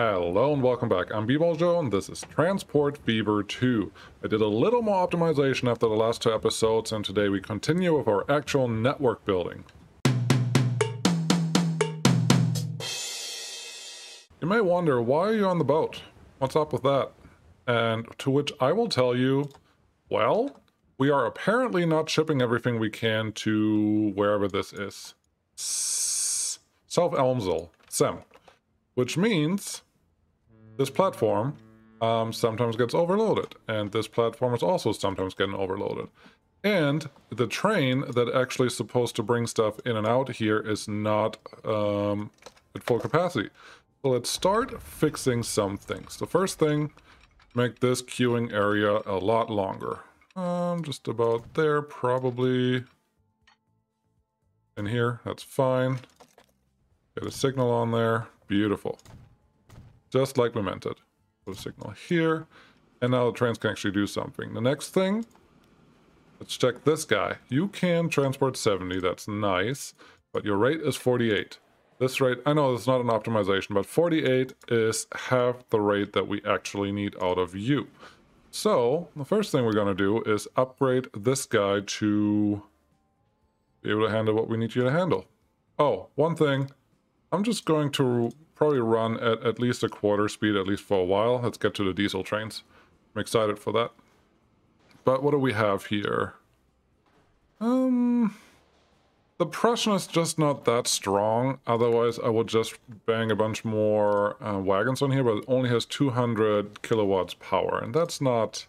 Hello and welcome back. I'm B-Ball Joe and this is Transport Fever 2. I did a little more optimization after the last two episodes and today we continue with our actual network building. You may wonder, why are you on the boat? What's up with that? And to which I will tell you, well, we are apparently not shipping everything we can to wherever this is. South Elmsal, Sem. Which means this platform sometimes gets overloaded, and this platform is also sometimes getting overloaded. And the train that actually is supposed to bring stuff in and out here is not at full capacity. So let's start fixing some things. The first thing, make this queuing area a lot longer. Just about there, probably. In here, that's fine. Get a signal on there. Beautiful. Just like we meant it. Put a signal here. And now the trains can actually do something. The next thing, let's check this guy. You can transport 70, that's nice. But your rate is 48. This rate, I know it's not an optimization, but 48 is half the rate that we actually need out of you. So, the first thing we're going to do is upgrade this guy to be able to handle what we need you to handle. Oh, one thing. I'm just going to probably run at least a quarter speed, at least for a while. Let's get to the diesel trains. I'm excited for that. But what do we have here? The Prussian is just not that strong. Otherwise, I would just bang a bunch more wagons on here, but it only has 200 kilowatts power. And that's not...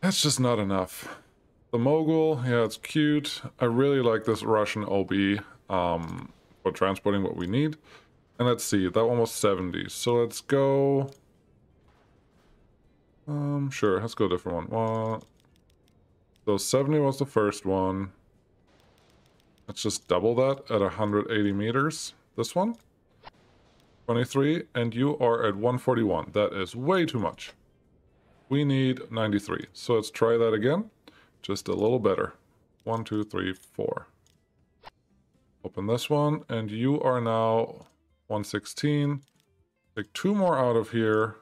that's just not enough. The Mogul, yeah, it's cute. I really like this Russian OB. For transporting what we need. And let's see, that one was 70. So let's go... sure, let's go a different one. So 70 was the first one. Let's just double that at 180 meters. This one, 23, and you are at 141. That is way too much. We need 93. So let's try that again. Just a little better. 1, 2, 3, 4. Open this one, and you are now 116. Take two more out of here.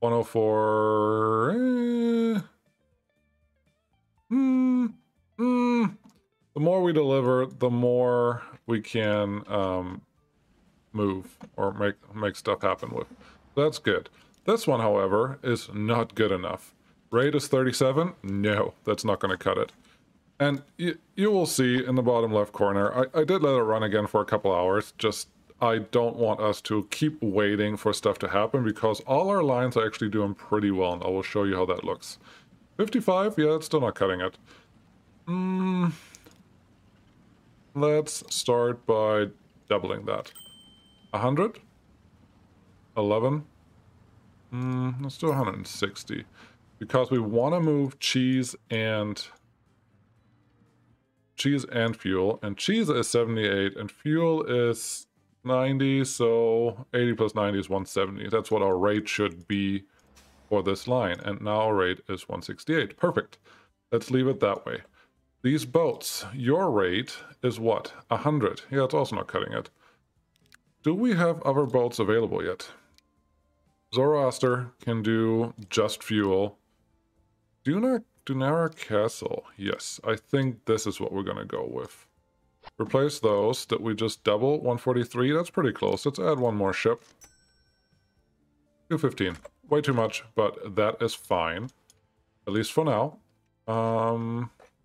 104. The more we deliver, the more we can move or make stuff happen with. That's good. This one, however, is not good enough. Rate is 37? No, that's not going to cut it. And you will see in the bottom left corner, I did let it run again for a couple hours. Just, I don't want us to keep waiting for stuff to happen because all our lines are actually doing pretty well. And I will show you how that looks. 55, yeah, it's still not cutting it. Let's start by doubling that. 100? 11? Let's do 160. Because we want to move cheese and fuel, and cheese is 78 and fuel is 90, so 80 plus 90 is 170. That's what our rate should be for this line, and now our rate is 168. Perfect. Let's leave it that way. These boats, your rate is what? 100. Yeah, it's also not cutting it. Do we have other boats available yet? Zoroaster can do just fuel. Dunera Castle. Yes, I think this is what we're going to go with. Replace those that we just double. 143, that's pretty close. Let's add one more ship. 215. Way too much, but that is fine. At least for now.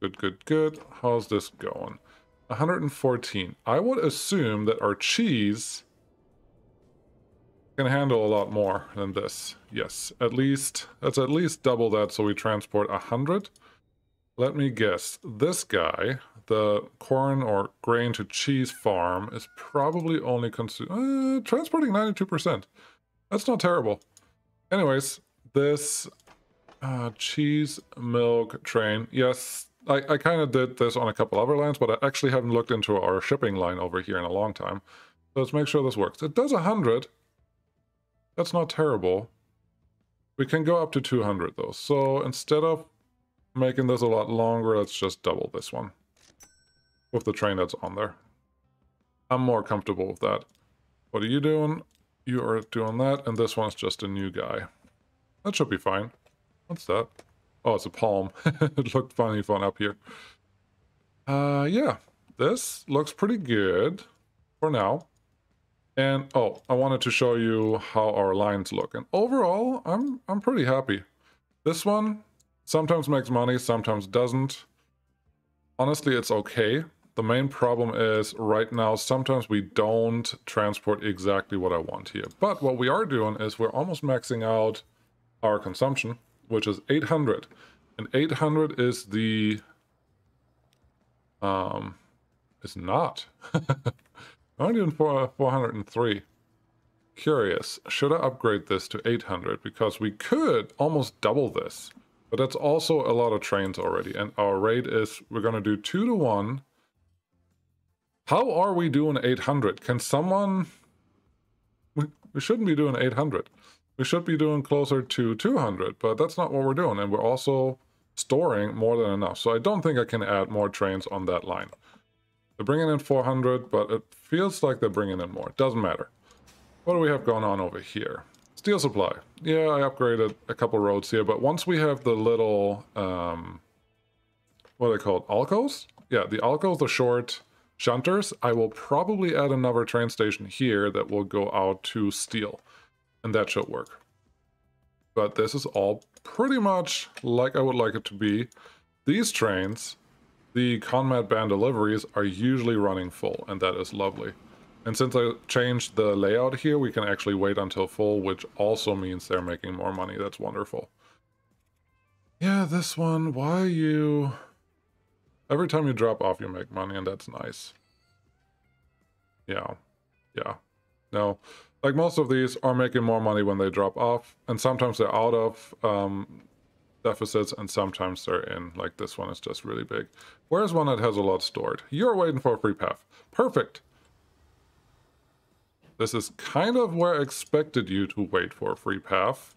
Good. How's this going? 114. I would assume that our cheese can handle a lot more than this. Yes, at least, let's at least double that so we transport 100. Let me guess, this guy, the corn or grain to cheese farm, is probably only transporting 92%. That's not terrible. Anyways, this cheese milk train, yes, I kind of did this on a couple other lines, but I actually haven't looked into our shipping line over here in a long time. So let's make sure this works. It does 100. That's not terrible. We can go up to 200 though. So instead of making this a lot longer, let's just double this one with the train that's on there. I'm more comfortable with that. What are you doing? You are doing that, and this one's just a new guy. That should be fine. What's that? Oh, it's a palm. It looked funny fun up here. Yeah, this looks pretty good for now. And oh, I wanted to show you how our lines look. And overall, I'm pretty happy. This one sometimes makes money, sometimes doesn't. Honestly, it's okay. The main problem is right now, sometimes we don't transport exactly what I want here. But what we are doing is we're almost maxing out our consumption, which is 800. And 800 is the... it's not. I'm doing 403. Curious. Should I upgrade this to 800? Because we could almost double this. But that's also a lot of trains already. And our rate is, we're going to do 2 to 1. How are we doing 800? Can someone... We shouldn't be doing 800. We should be doing closer to 200. But that's not what we're doing. And we're also storing more than enough. So I don't think I can add more trains on that line. They're bringing in 400, but it feels like they're bringing in more. Doesn't matter. What do we have going on over here? Steel supply. Yeah, I upgraded a couple roads here, but once we have the little, what are they called? Alcos? Yeah, the Alcos, the short shunters. I will probably add another train station here that will go out to steel, and that should work. But this is all pretty much like I would like it to be. These trains... The Conmat band deliveries are usually running full, and that is lovely. And since I changed the layout here, we can actually wait until full, which also means they're making more money. That's wonderful. Yeah, this one, why you... Every time you drop off, you make money, and that's nice. Yeah. Yeah. No. Like, most of these are making more money when they drop off, and sometimes they're out of... deficits, and sometimes they're in. Like, this one is just really big. Where's one that has a lot stored? You're waiting for a free path. Perfect. This is kind of where I expected you to wait for a free path.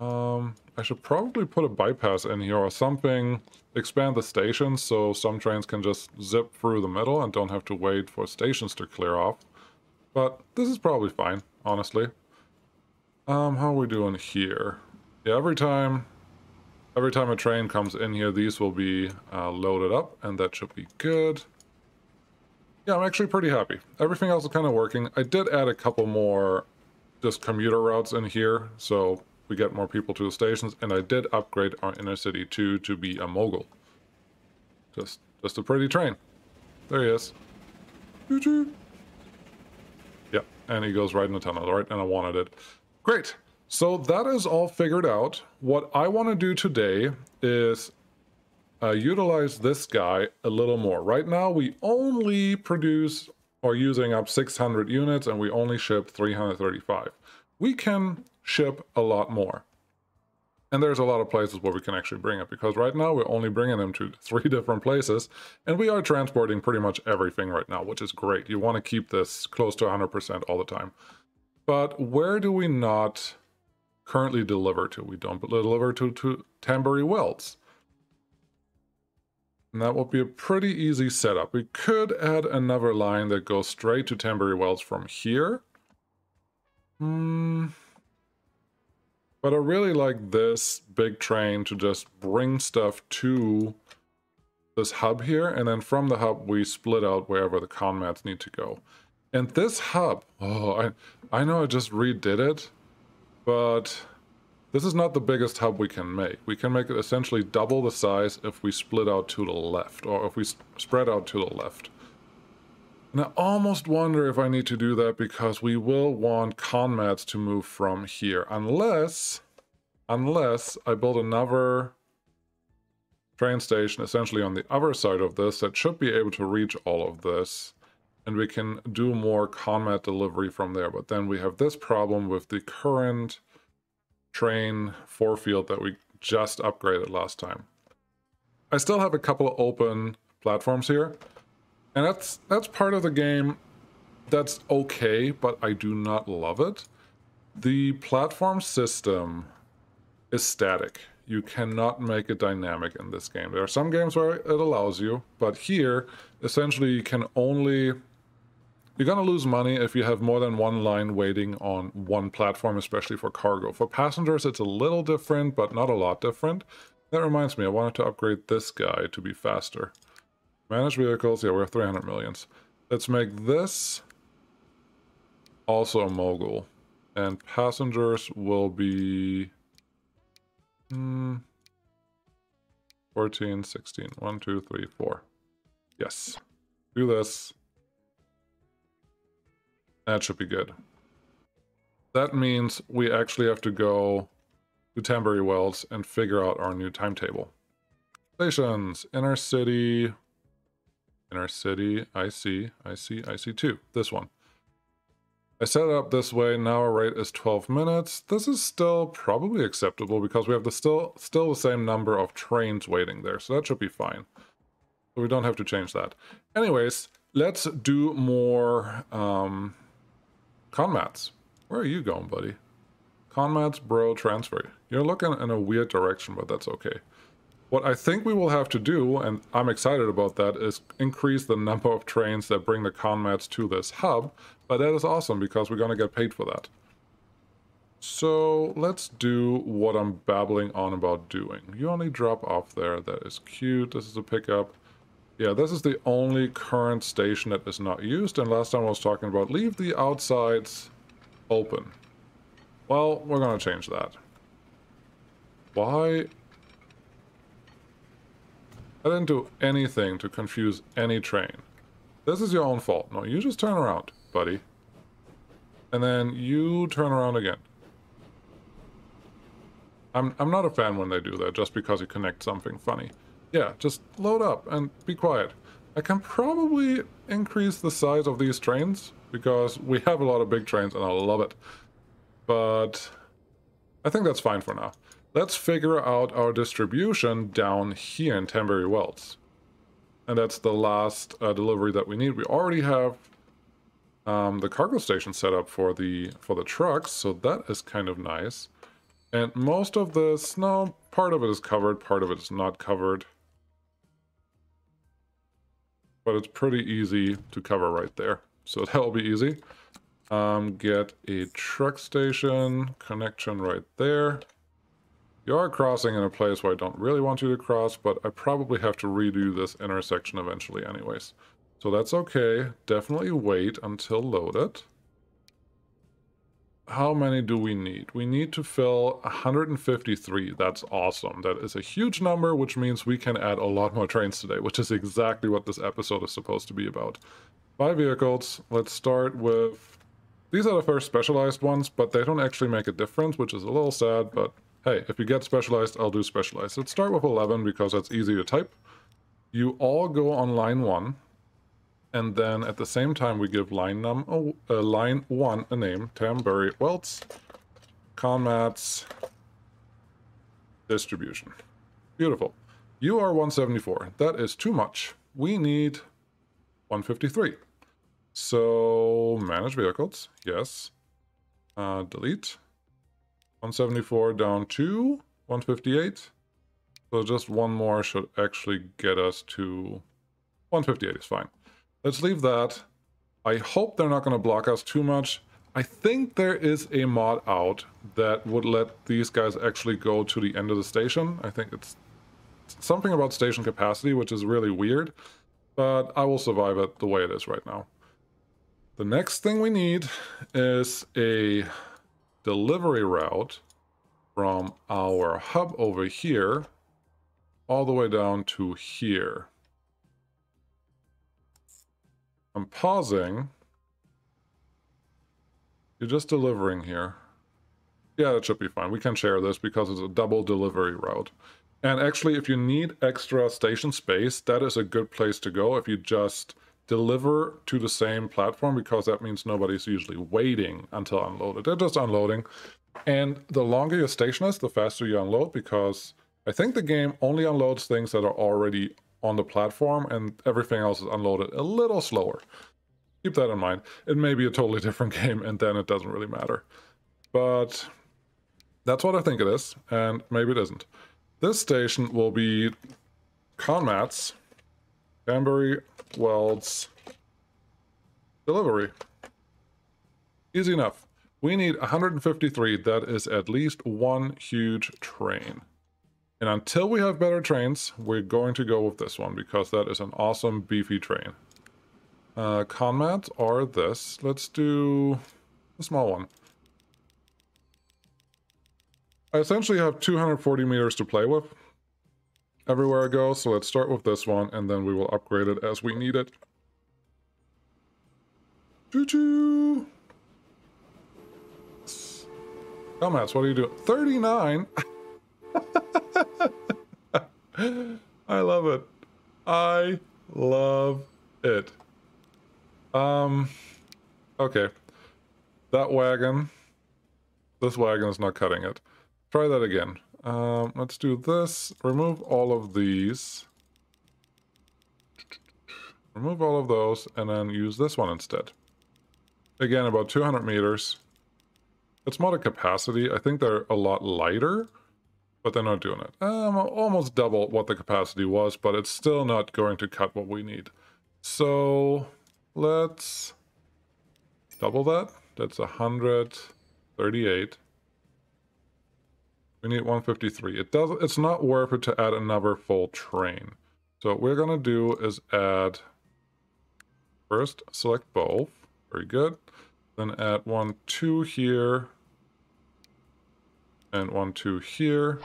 I should probably put a bypass in here or something. Expand the station so some trains can just zip through the middle and don't have to wait for stations to clear off. But this is probably fine, honestly. How are we doing here? Yeah, every time a train comes in here, these will be loaded up, and that should be good. Yeah, I'm actually pretty happy. Everything else is kind of working. I did add a couple more just commuter routes in here, so we get more people to the stations, and I did upgrade our inner city 2 to be a mogul. Just a pretty train. There he is. Choo-choo. Yeah, and he goes right in the tunnel, right? And I wanted it. Great! So that is all figured out. What I want to do today is utilize this guy a little more. Right now we only produce or using up 600 units and we only ship 335. We can ship a lot more. And there's a lot of places where we can actually bring it because right now we're only bringing them to 3 different places and we are transporting pretty much everything right now, which is great. You want to keep this close to 100% all the time. But where do we not... currently deliver to? We don't deliver to Tenbury Wells. And that will be a pretty easy setup. We could add another line that goes straight to Tenbury Wells from here. But I really like this big train to just bring stuff to this hub here. And then from the hub, we split out wherever the conmats need to go. And this hub, oh, I know I just redid it. But this is not the biggest hub we can make. We can make it essentially double the size if we split out to the left, or if we spread out to the left. And I almost wonder if I need to do that because we will want conmats to move from here. Unless I build another train station essentially on the other side of this that should be able to reach all of this. And we can do more conmat delivery from there. But then we have this problem with the current train forefield that we just upgraded last time. I still have a couple of open platforms here. And that's part of the game. That's okay, but I do not love it. The platform system is static. You cannot make it dynamic in this game. There are some games where it allows you, but here, essentially, you can only... You're going to lose money if you have more than one line waiting on one platform, especially for cargo. For passengers, it's a little different, but not a lot different. That reminds me, I wanted to upgrade this guy to be faster. Manage vehicles, yeah, we have 300 millions. Let's make this also a mogul. And passengers will be 14, 16, 1, 2, 3, 4. Yes, do this. That should be good. That means we actually have to go to Tenbury Wells and figure out our new timetable. Stations, inner city, IC2, this one. I set it up this way, now our rate is 12 minutes. This is still probably acceptable because we have the still the same number of trains waiting there, so that should be fine. So we don't have to change that. Anyways, let's do more conmats. Where are you going, buddy? Conmats, bro, transfer. You're looking in a weird direction, but that's okay. What I think we will have to do, and I'm excited about that, is increase the number of trains that bring the conmats to this hub. But that is awesome because we're going to get paid for that. So let's do what I'm babbling on about doing. You only drop off there. That is cute. This is a pickup. Yeah, this is the only current station that is not used. And last time I was talking about leave the outsides open. Well, we're going to change that. Why? I didn't do anything to confuse any train. This is your own fault. No, you just turn around, buddy. And then you turn around again. I'm not a fan when they do that, just because you connect something funny. Yeah, just load up and be quiet. I can probably increase the size of these trains, because we have a lot of big trains and I love it. But I think that's fine for now. Let's figure out our distribution down here in Tenbury Wells. And that's the last delivery that we need. We already have the cargo station set up for the trucks, so that is kind of nice. And most of this, no, part of it is covered, part of it is not covered. But it's pretty easy to cover right there, so that'll be easy. Get a truck station connection right there. You are crossing in a place where I don't really want you to cross, but I probably have to redo this intersection eventually anyways. So that's okay. Definitely wait until loaded. How many do we need? We need to fill 153. That's awesome. That is a huge number, which means we can add a lot more trains today, which is exactly what this episode is supposed to be about. Buy vehicles. Let's start with... These are the first specialized ones, but they don't actually make a difference, which is a little sad, but... Hey, if you get specialized, I'll do specialized. Let's start with 11 because that's easy to type. You all go on line 1, and then at the same time we give line 1 a name. Tenbury Wells, conmats, distribution. Beautiful. You are 174. That is too much. We need 153. So manage vehicles. Yes. Delete. 174 down to 158. So just one more should actually get us to 158 is fine. Let's leave that. I hope they're not going to block us too much. I think there is a mod out that would let these guys actually go to the end of the station. I think it's something about station capacity, which is really weird. But I will survive it the way it is right now. The next thing we need is a... delivery route from our hub over here all the way down to here. I'm pausing. You're just delivering here. Yeah, that should be fine. We can share this because it's a double delivery route. And actually, if you need extra station space, that is a good place to go if you just deliver to the same platform, because that means nobody's usually waiting until unloaded. They're just unloading. And the longer your station is, the faster you unload, because I think the game only unloads things that are already on the platform and everything else is unloaded a little slower. Keep that in mind. It may be a totally different game and then it doesn't really matter. But that's what I think it is, and maybe it isn't. This station will be conmats, Tenbury Wells, Delivery. Easy enough. We need 153. That is at least one huge train. And until we have better trains, we're going to go with this one because that is an awesome, beefy train. Conmats are this. Let's do a small one. I essentially have 240 meters to play with everywhere I go, so let's start with this one, and then we will upgrade it as we need it. Choo-choo! Dumbass, what are you doing? 39? I love it. I love it. Okay. That wagon. This wagon is not cutting it. Try that again. Let's do this. Remove all of these. Remove all of those, and then use this one instead. Again, about 200 meters. It's modded capacity. I think they're a lot lighter, but they're not doing it. Almost double what the capacity was, but it's still not going to cut what we need. So let's double that. That's 138. We need 153. It's not worth it to add another full train. So what we're gonna do is add, first select both, very good. Then add 1, 2 here, and 1, 2 here,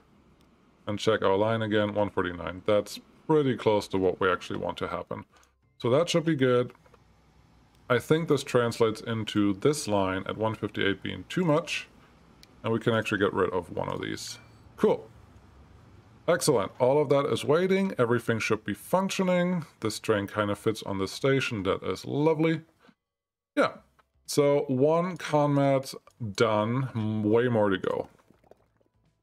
and check our line again, 149. That's pretty close to what we actually want to happen. So that should be good. I think this translates into this line at 158 being too much. And we can actually get rid of one of these. Cool. Excellent. All of that is waiting. Everything should be functioning. This train kind of fits on this station. That is lovely. Yeah. So one conmat done. Way more to go.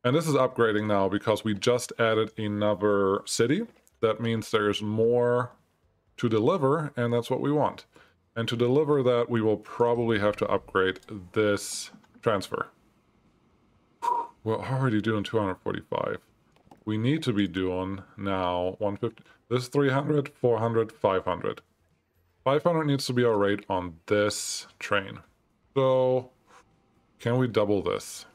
And this is upgrading now because we just added another city. That means there's more to deliver, and that's what we want. And to deliver that, we will probably have to upgrade this transfer. We're already doing 245. We need to be doing now 150. This is 300, 400, 500. 500 needs to be our rate on this train. So can we double this?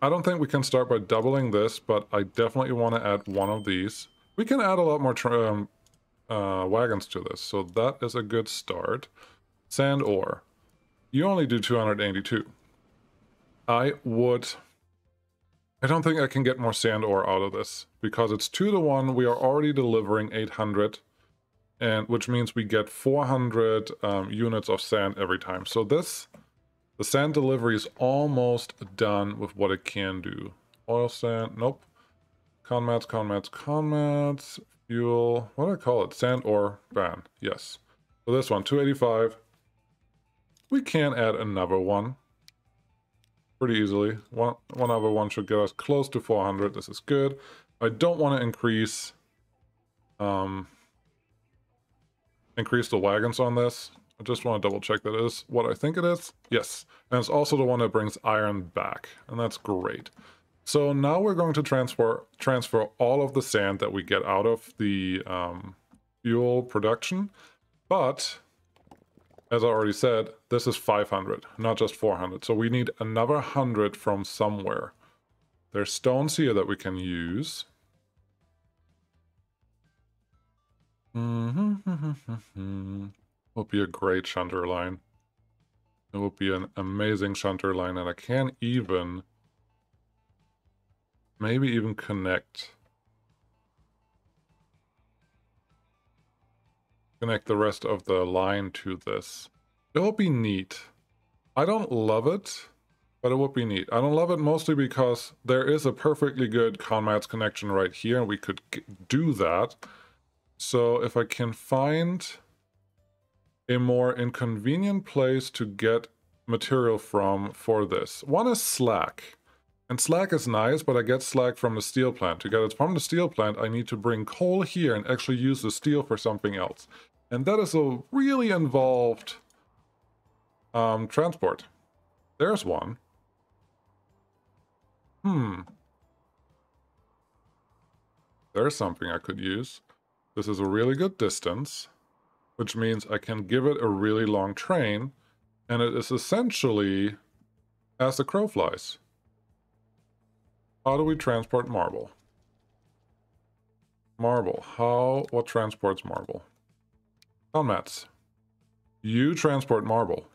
I don't think we can start by doubling this, but I definitely want to add one of these. We can add a lot more wagons to this, so that is a good start. Sand ore. You only do 282. I don't think I can get more sand ore out of this because it's 2 to 1. We are already delivering 800, and which means we get 400 units of sand every time. So the sand delivery is almost done with what it can do. Oil sand, nope. Conmats, conmats, conmats. Fuel, what do I call it? Sand ore ban, yes. So this one, 285. We can add another one. Pretty easily. One other one should get us close to 400. This is good. I don't want to increase the wagons on this. I just want to double check that is what I think it is. Yes. And it's also the one that brings iron back. And that's great. So now we're going to transfer all of the sand that we get out of the fuel production. But as I already said, this is 500, not just 400. So we need another 100 from somewhere. There's stones here that we can use. It would be a great shunter line. It would be an amazing shunter line, and I can even, maybe even connect the rest of the line to this. It will be neat. I don't love it, but it will be neat. I don't love it mostly because there is a perfectly good Conmats connection right here, and we could do that. So if I can find a more inconvenient place to get material from for this. One is slack. And slack is nice, but I get slack from the steel plant. To get it from the steel plant, I need to bring coal here and actually use the steel for something else. And that is a really involved transport. There's one. There's something I could use. This is a really good distance. which means I can give it a really long train, and it is essentially as the crow flies. How do we transport marble? Marble. What transports marble? Town mats. You transport marble.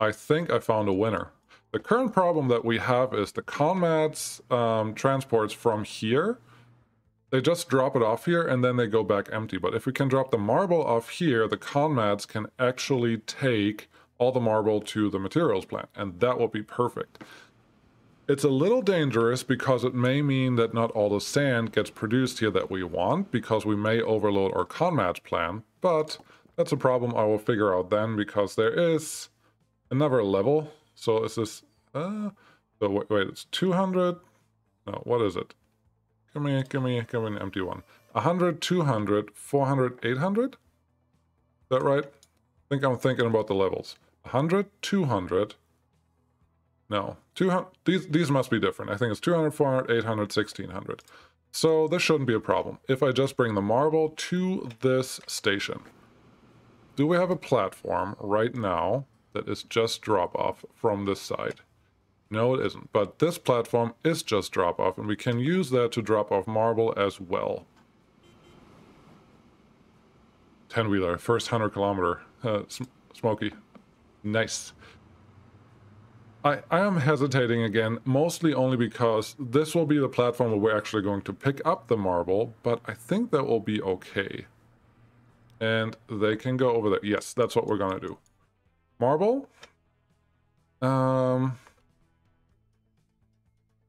I think I found a winner. The current problem that we have is the ConMats transports from here. They just drop it off here and then they go back empty. But if we can drop the marble off here, the ConMats can actually take all the marble to the materials plant, and that will be perfect. It's a little dangerous because it may mean that not all the sand gets produced here that we want, because we may overload our ConMats plant, but that's a problem I will figure out then, because there is another level. So is this, so wait, it's 200, no, what is it? Give me an empty one. 100, 200, 400, 800? Is that right? I think I'm thinking about the levels. 100, 200, no, 200, these must be different. I think it's 200, 400, 800, 1600. So this shouldn't be a problem if I just bring the marble to this station. Do we have a platform right now that is just drop-off from this side? No, it isn't. But this platform is just drop-off, and we can use that to drop off marble as well. 10-wheeler, first 100-kilometer. Smoky. Nice. I am hesitating again, mostly only because this will be the platform where we're actually going to pick up the marble, but I think that will be okay. And they can go over there. Yes, that's what we're going to do. Marble.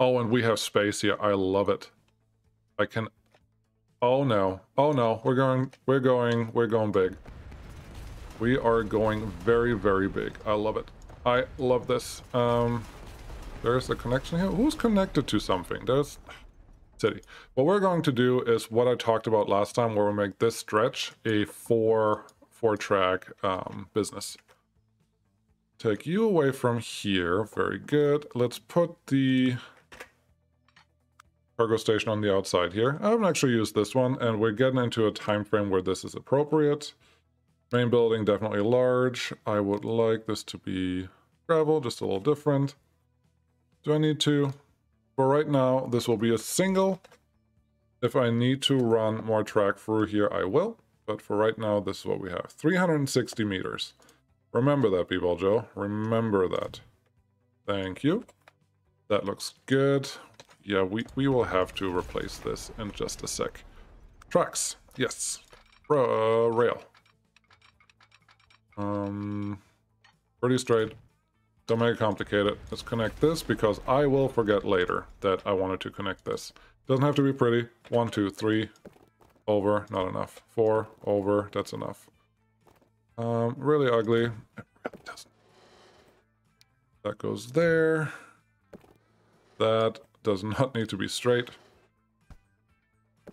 Oh, and we have space here. I love it. I can. Oh no! Oh no! We're going big. We are going very, very big. I love it. I love this. There's a connection here. Who's connected to something? There's city. What we're going to do is what I talked about last time, where we make this stretch a four-track business. Take you away from here. Very good. Let's put the cargo station on the outside here. I haven't actually used this one, and we're getting into a time frame where this is appropriate. Main building, definitely large. I would like this to be gravel, just a little different. Do I need to? For right now, this will be a single. If I need to run more track through here, I will. But for right now, this is what we have. 360 meters. Remember that, B-Ball Joe. Remember that. Thank you. That looks good. Yeah, we will have to replace this in just a sec. Trucks. Yes. Rail. Pretty straight. Don't make it complicated. Let's connect this, because I will forget later that I wanted to connect this. Doesn't have to be pretty. 1, 2, 3. Over. Not enough. 4. Over. That's enough. Really ugly. It really doesn't. That goes there. That does not need to be straight.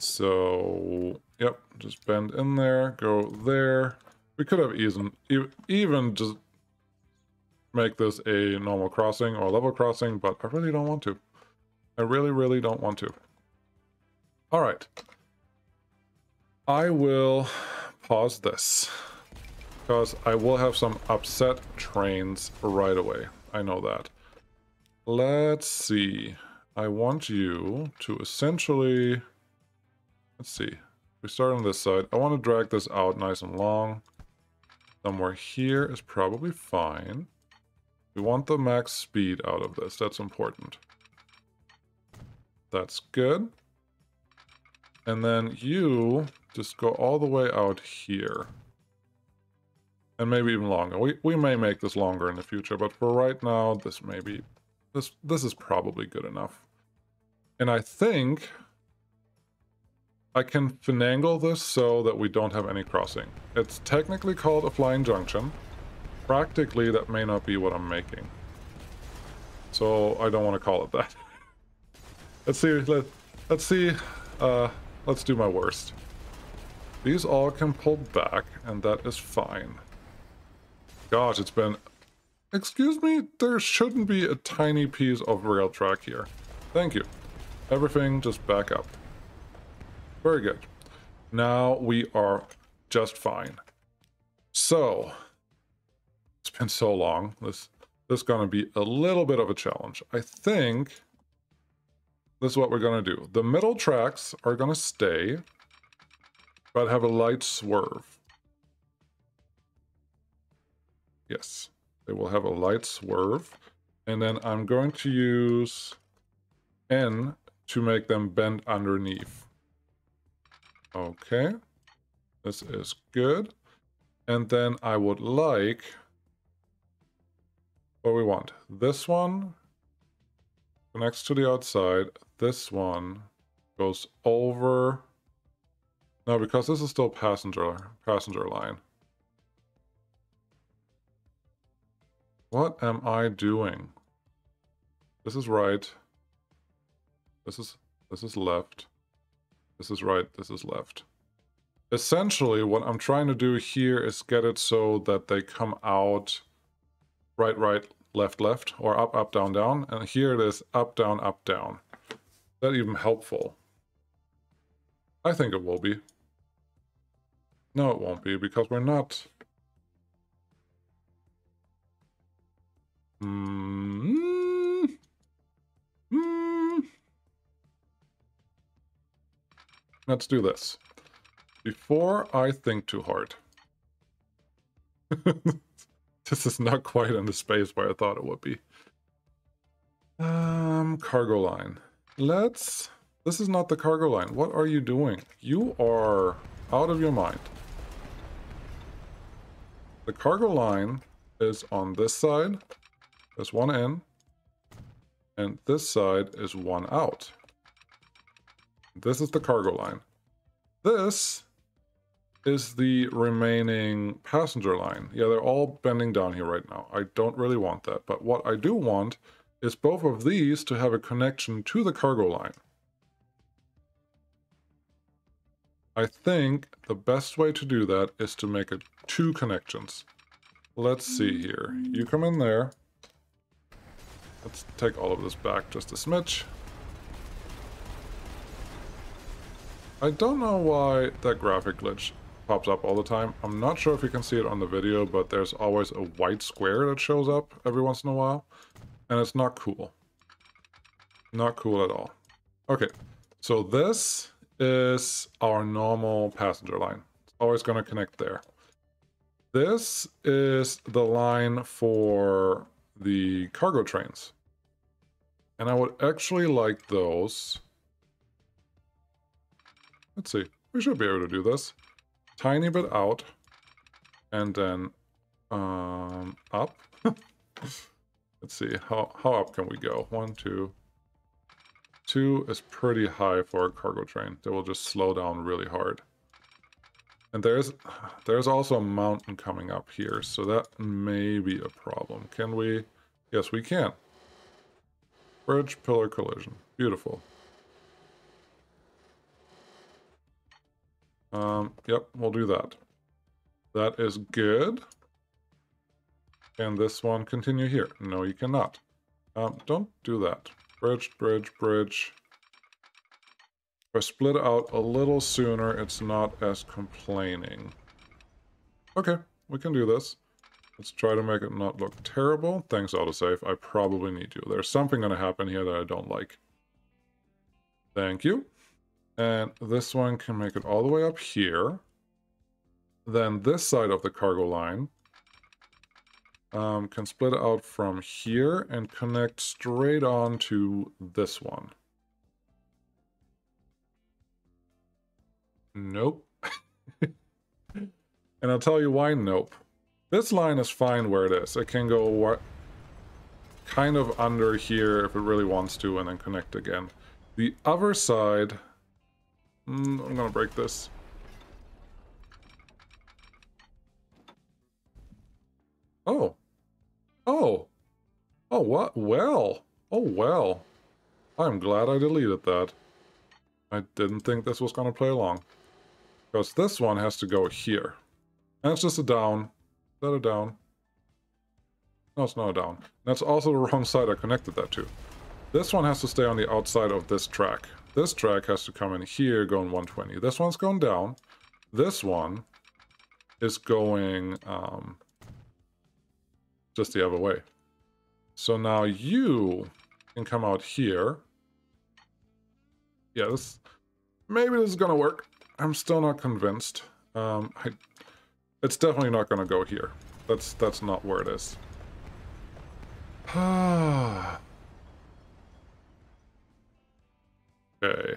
So, yep, just bend in there, go there. We could have even just make this a normal crossing or level crossing, but I really don't want to. I really, really don't want to. All right. I will pause this, because I will have some upset trains right away. I know that. Let's see. I want you to essentially... Let's see. We start on this side. I want to drag this out nice and long. Somewhere here is probably fine. We want the max speed out of this. That's important. That's good. And then you just go all the way out here. And maybe even longer. We may make this longer in the future, but for right now, this may be... This is probably good enough. And I think I can finagle this so that we don't have any crossing. It's technically called a flying junction. Practically, that may not be what I'm making. So I don't want to call it that. Let's do my worst. These all can pull back, and that is fine. Gosh, it's been... Excuse me? There shouldn't be a tiny piece of rail track here. Thank you. Everything just back up. Very good. Now we are just fine. So, it's been so long. This is going to be a little bit of a challenge. I think this is what we're going to do. The middle tracks are going to stay, but have a light swerve. Yes, they will have a light swerve. And then I'm going to use N to make them bend underneath. Okay, this is good. And then I would like, what we want, this one connects to the outside, this one goes over. No, because this is still passenger line. What am I doing? This is right. This is left. This is right. This is left. Essentially, what I'm trying to do here is get it so that they come out right, right, left, left, or up, up, down, down. And here it is up, down, up, down. Is that even helpful? I think it will be. No, it won't be, because we're not... Let's do this. Before I think too hard. This is not quite in the space where I thought it would be. Cargo line. This is not the cargo line. What are you doing? You are out of your mind. The cargo line is on this side. There's one in. And this side is one out. This is the cargo line. This is the remaining passenger line. Yeah, they're all bending down here right now. I don't really want that. But what I do want is both of these to have a connection to the cargo line. I think the best way to do that is to make it two connections. Let's see here. You come in there. Let's take all of this back just a smidge. I don't know why that graphic glitch pops up all the time. I'm not sure if you can see it on the video, but there's always a white square that shows up every once in a while. And it's not cool. Not cool at all. Okay, so this is our normal passenger line. It's always going to connect there. This is the line for the cargo trains. And I would actually like those... Let's see, we should be able to do this. Tiny bit out, and then up. Let's see, how up can we go? One, two. Two is pretty high for a cargo train. They will just slow down really hard. And there's also a mountain coming up here, so that may be a problem. Can we? Yes, we can. Bridge pillar collision, beautiful. Yep, we'll do that. That is good. Can this one continue here? No, you cannot. Don't do that. Bridge, bridge, bridge. If I split out a little sooner, it's not as complaining. Okay, we can do this. Let's try to make it not look terrible. Thanks, autosave. I probably need you. There's something going to happen here that I don't like. Thank you. And this one can make it all the way up here. Then this side of the cargo line can split out from here and connect straight on to this one. Nope. And I'll tell you why nope. This line is fine where it is. It can go kind of under here if it really wants to and then connect again. The other side... I'm gonna break this. Oh. Oh. Oh, what? Well. Oh, well. I'm glad I deleted that. I didn't think this was gonna play along. Because this one has to go here. And it's just a down. Is that a down? No, it's not a down. That's also the wrong side I connected that to. This one has to stay on the outside of this track. This track has to come in here, going 120. This one's going down. This one is going just the other way. So now you can come out here. Yeah, maybe this is going to work. I'm still not convinced. It's definitely not going to go here. That's not where it is. Okay.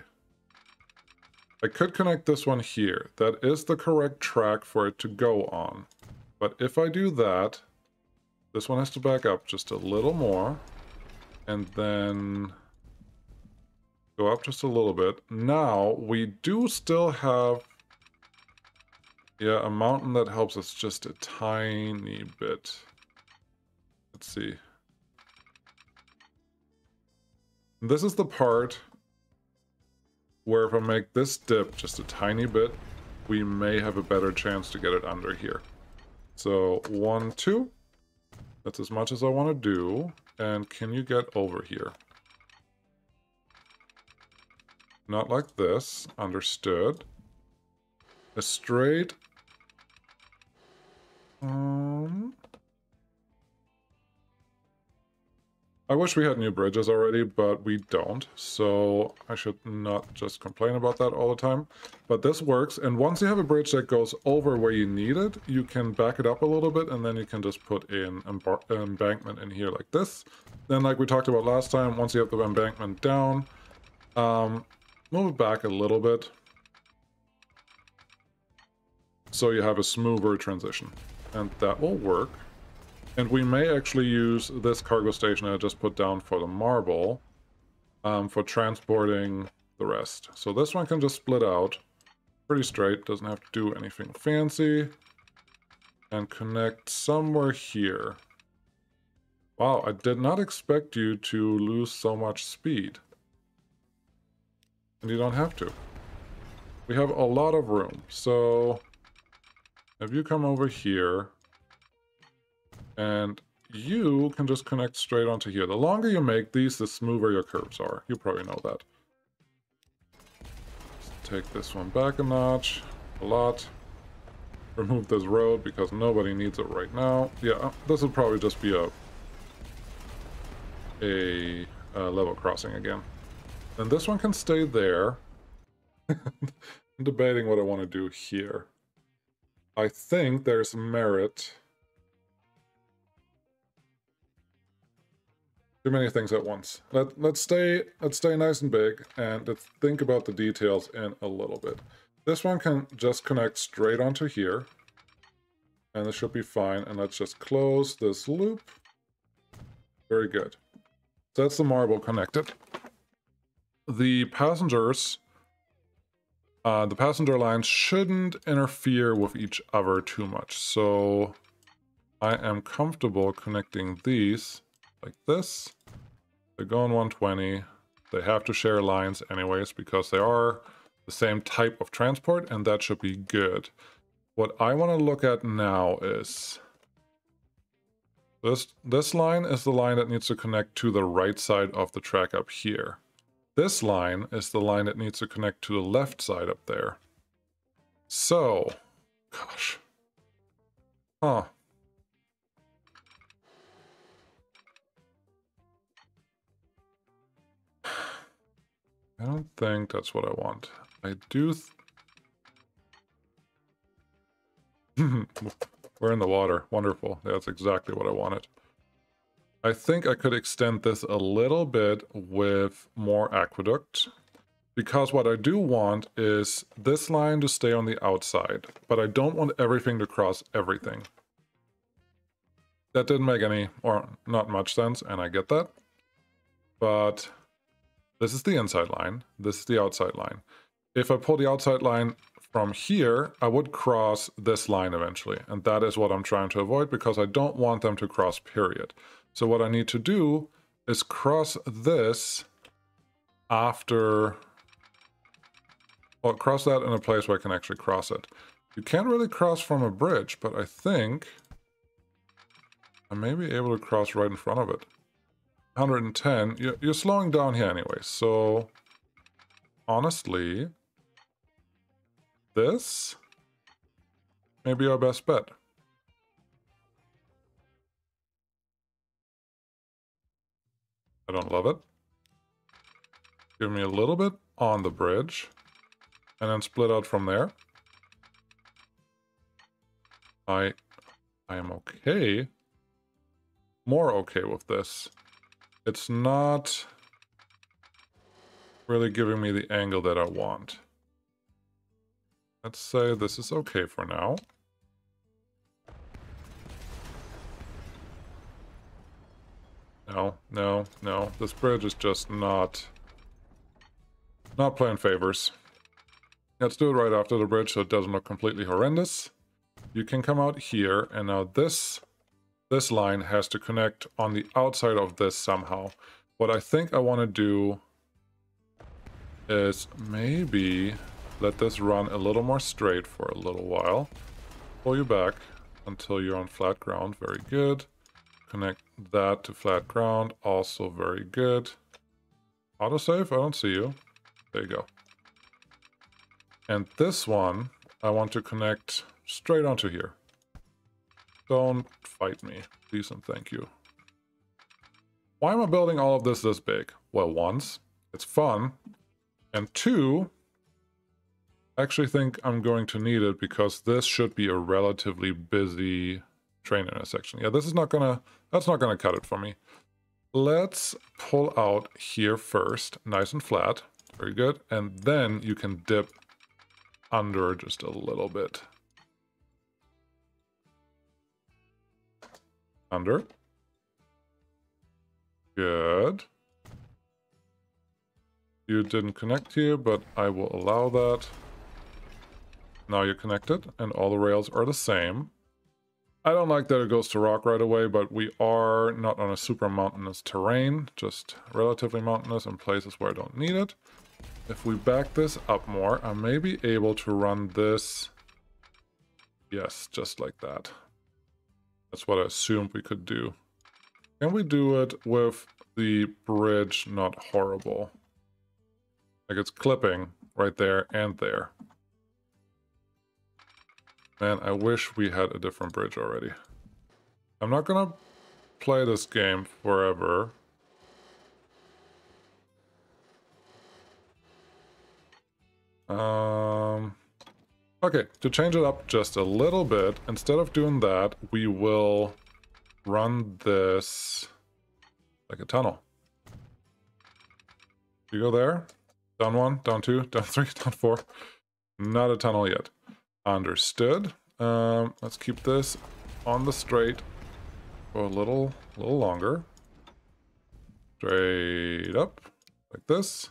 I could connect this one here. That is the correct track for it to go on. But if I do that, this one has to back up just a little more. And then go up just a little bit. Now, we do still have, yeah, a mountain that helps us just a tiny bit. Let's see. This is the part where if I make this dip just a tiny bit, we may have a better chance to get it under here. So, 1, 2. That's as much as I want to do. And can you get over here? Not like this, understood. A straight. I wish we had new bridges already, but we don't. So I should not just complain about that all the time. But this works. And once you have a bridge that goes over where you need it, you can back it up a little bit. And then you can just put an embankment in here like this. Then, like we talked about last time, once you have the embankment down, move it back a little bit so you have a smoother transition, and that will work. And we may actually use this cargo station I just put down for the marble for transporting the rest. So this one can just split out pretty straight, doesn't have to do anything fancy, and connect somewhere here. Wow, I did not expect you to lose so much speed. And you don't have to. We have a lot of room. So if you come over here, and you can just connect straight onto here. The longer you make these, the smoother your curves are. You probably know that. Let's take this one back a notch. A lot. Remove this road because nobody needs it right now. Yeah, this would probably just be a level crossing again. And this one can stay there. I'm debating what I want to do here. I think there's merit. Too many things at once. Let's stay nice and big, and let's think about the details in a little bit. This one can just connect straight onto here. And this should be fine. And let's just close this loop. Very good. So that's the marble connected. The passengers, the passenger lines shouldn't interfere with each other too much. So I am comfortable connecting these like this. They're going 120. They have to share lines anyways because they are the same type of transport, and that should be good. What I want to look at now is this line is the line that needs to connect to the right side of the track up here. This line is the line that needs to connect to the left side up there. So, gosh. Huh. I don't think that's what I want. I do... We're in the water. Wonderful. That's exactly what I wanted. I think I could extend this a little bit with more aqueduct, because what I do want is this line to stay on the outside, but I don't want everything to cross everything. That didn't make any, or not much sense, and I get that. But this is the inside line, this is the outside line. If I pull the outside line from here, I would cross this line eventually, and that is what I'm trying to avoid because I don't want them to cross, period. So what I need to do is cross this after, well, cross that in a place where I can actually cross it. You can't really cross from a bridge, but I think I may be able to cross right in front of it. 110, you're slowing down here anyway, so honestly, this may be our best bet. I don't love it. Give me a little bit on the bridge, and then split out from there. I am okay. More okay with this. It's not really giving me the angle that I want. Let's say this is okay for now. No, no, no. This bridge is just not playing favors. Let's do it right after the bridge so it doesn't look completely horrendous. You can come out here, and now this line has to connect on the outside of this somehow. What I think I want to do is maybe let this run a little more straight for a little while. Pull you back until you're on flat ground. Very good. Connect that to flat ground. Also very good. Autosave? I don't see you. There you go. And this one, I want to connect straight onto here. Don't fight me. Please and thank you. Why am I building all of this big? Well, once, it's fun. And two, I actually think I'm going to need it because this should be a relatively busy train intersection. Yeah, this is not gonna, that's not gonna cut it for me. Let's pull out here first, nice and flat. Very good. And then you can dip under just a little bit. Under. Good. You didn't connect here, but I will allow that. Now you're connected, and all the rails are the same. I don't like that it goes to rock right away, but we are not on a super mountainous terrain, just relatively mountainous in places where I don't need it. If we back this up more, I may be able to run this. Yes, just like that. That's what I assumed we could do. Can we do it with the bridge not horrible? Like, it's clipping right there and there. Man, I wish we had a different bridge already. I'm not gonna play this game forever. Okay, to change it up just a little bit, instead of doing that, we will run this like a tunnel. You go there, down one, down two, down three, down four. Not a tunnel yet. Understood. Let's keep this on the straight for a little longer. Straight up, like this.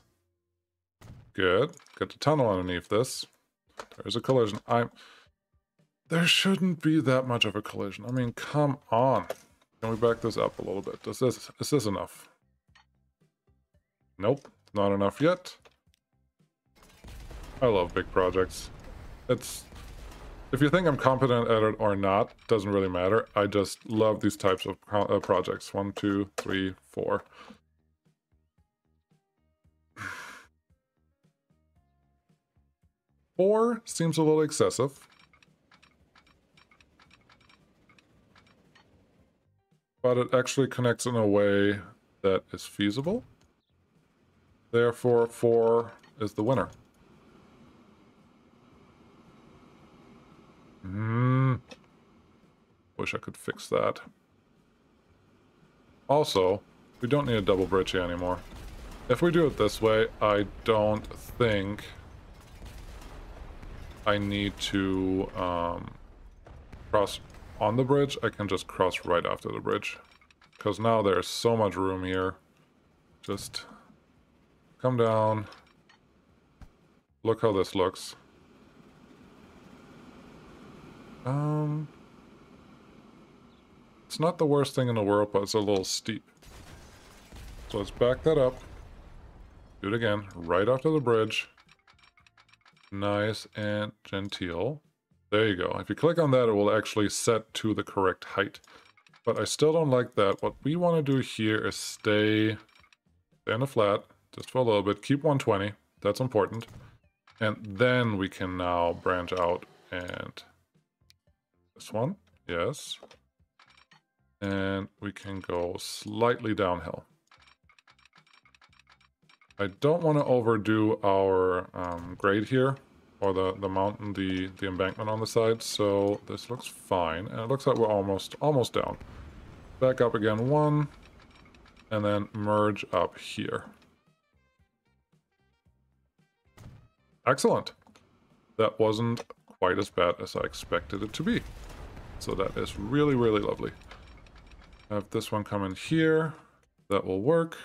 Good. Got the tunnel underneath this. There's a collision. There shouldn't be that much of a collision. I mean, come on. Can we back this up a little bit? Is this enough? Nope, not enough yet. I love big projects. It's, if you think I'm competent at it or not, doesn't really matter. I just love these types of projects. 1, 2, 3, 4. Four seems a little excessive. But it actually connects in a way that is feasible. Therefore, 4 is the winner. Wish I could fix that. Also, we don't need a double bridge here anymore. If we do it this way, I don't think I need to cross on the bridge. I can just cross right after the bridge. Because now there's so much room here. Just come down. Look how this looks. It's not the worst thing in the world, but it's a little steep. So let's back that up. Do it again, right after the bridge. Nice and genteel. There you go. If you click on that, it will actually set to the correct height. But I still don't like that. What we want to do here is stay in the flat just for a little bit. Keep 120. That's important. And then we can now branch out and this one, yes. And we can go slightly downhill. I don't want to overdo our grade here, or the mountain, the embankment on the side, so this looks fine. And it looks like we're almost down. Back up again one, and then merge up here. Excellent. That wasn't quite as bad as I expected it to be. So that is really, really lovely. Have this one come in here. That will work.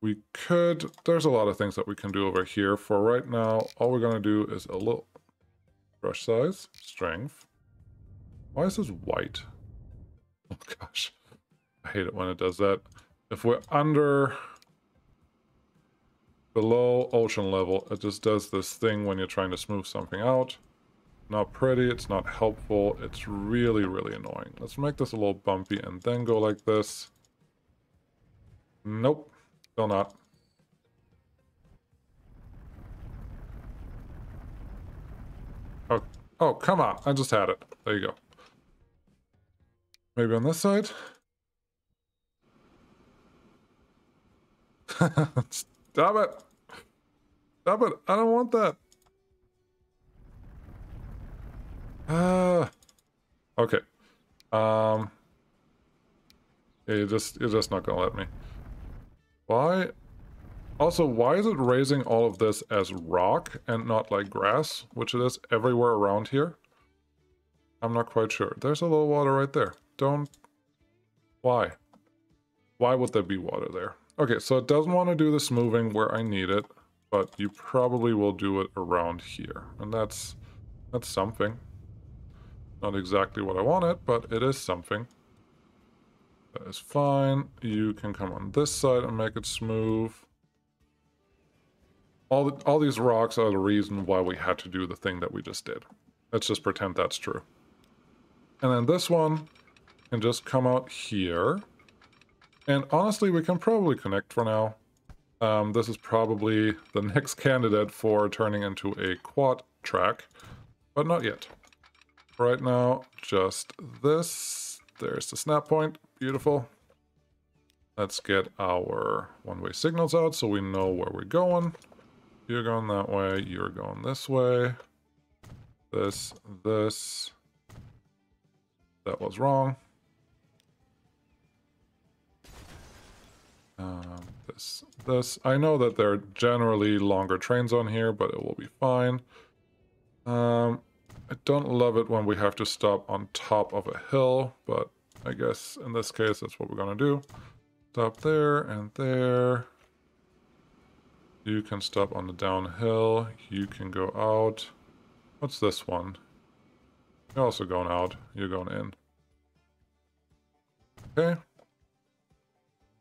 We could, there's a lot of things that we can do over here. For right now, all we're gonna do is a little brush size, strength. Why is this white? Oh gosh, I hate it when it does that. If we're under, below ocean level, it just does this thing when you're trying to smooth something out. Not pretty, it's not helpful, it's really, really annoying. Let's make this a little bumpy and then go like this. Nope. Still not. Oh, oh, come on. I just had it. There you go. Maybe on this side? Stop it. Stop it. I don't want that. Okay. Yeah, you're just not gonna let me. Why? Also, why is it raising all of this as rock and not like grass, which it is everywhere around here? I'm not quite sure. There's a little water right there. Don't... Why? Why would there be water there? Okay, so it doesn't want to do the smoothing where I need it, but you probably will do it around here. And that's something. Not exactly what I wanted, but it is something. That is fine. You can come on this side and make it smooth. All these rocks are the reason why we had to do the thing that we just did. Let's just pretend that's true. And then this one can just come out here. And honestly, we can probably connect for now. This is probably the next candidate for turning into a quad track, but not yet. Right now, just this. There's the snap point. Beautiful. Let's get our one-way signals out so we know where we're going. You're going that way, you're going this way. This. That was wrong. This. I know that there are generally longer trains on here, but it will be fine. I don't love it when we have to stop on top of a hill, but I guess in this case, that's what we're gonna do. Stop there and there. You can stop on the downhill. You can go out. What's this one? You're also going out. You're going in. Okay.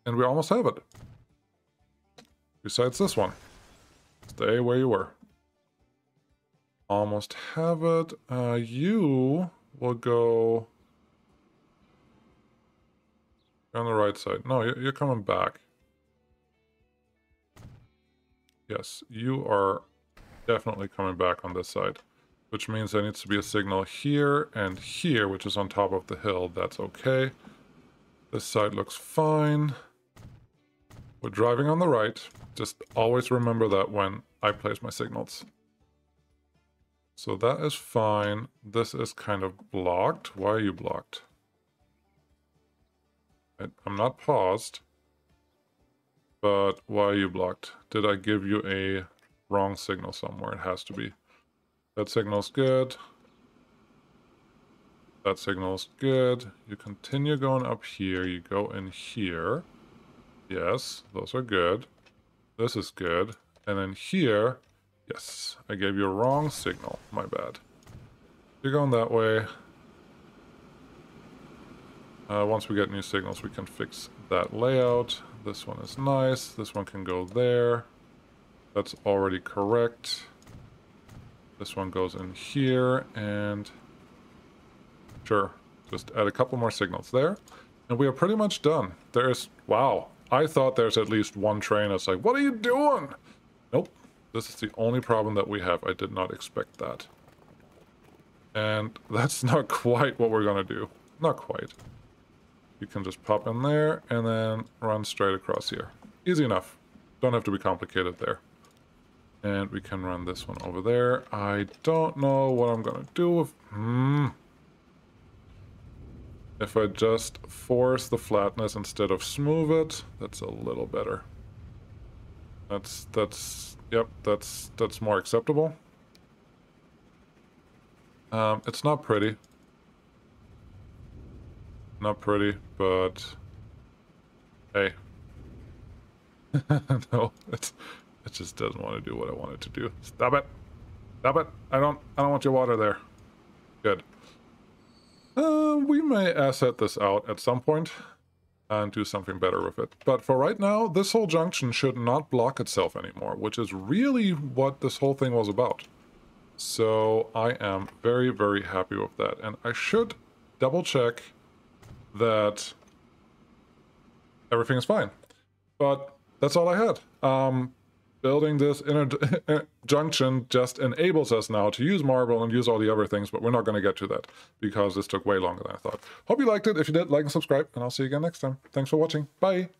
And we almost have it. Besides this one. Stay where you were. Almost have it. You will go... You're on the right side. No, you're coming back. Yes, you are definitely coming back on this side. Which means there needs to be a signal here and here, which is on top of the hill. That's okay. This side looks fine. We're driving on the right. Just always remember that when I place my signals. So that is fine. This is kind of blocked. Why are you blocked? I'm not paused, but why are you blocked? Did I give you a wrong signal somewhere? It has to be. That signal's good. That signal's good. You continue going up here. You go in here. Yes, those are good. This is good. And then here, yes, I gave you a wrong signal. My bad. You're going that way. Once we get new signals, we can fix that layout. This one is nice. This one can go there. That's already correct. This one goes in here, and sure, just add a couple more signals there. And we are pretty much done. There's, wow, I thought there's at least one train that's like, what are you doing? Nope, This is the only problem that we have. I did not expect that. And that's not quite what we're gonna do. Not quite. You can just pop in there and then run straight across here. Easy enough. Don't have to be complicated there. And we can run this one over there. I don't know what I'm gonna do with... If I just force the flatness instead of smooth it, that's a little better. That's more acceptable. It's not pretty. Not pretty, but hey. No, it just doesn't want to do what I want it to do. Stop it. Stop it. I don't want your water there. Good. We may asset this out at some point and do something better with it. But for right now, this whole junction should not block itself anymore, which is really what this whole thing was about. So I am very, very happy with that. And I should double check that everything is fine. But that's all I had. Building this inner junction just enables us now to use marble and use all the other things, but we're not going to get to that because this took way longer than I thought. Hope you liked it. If you did, like and subscribe, and I'll see you again next time. Thanks for watching. Bye.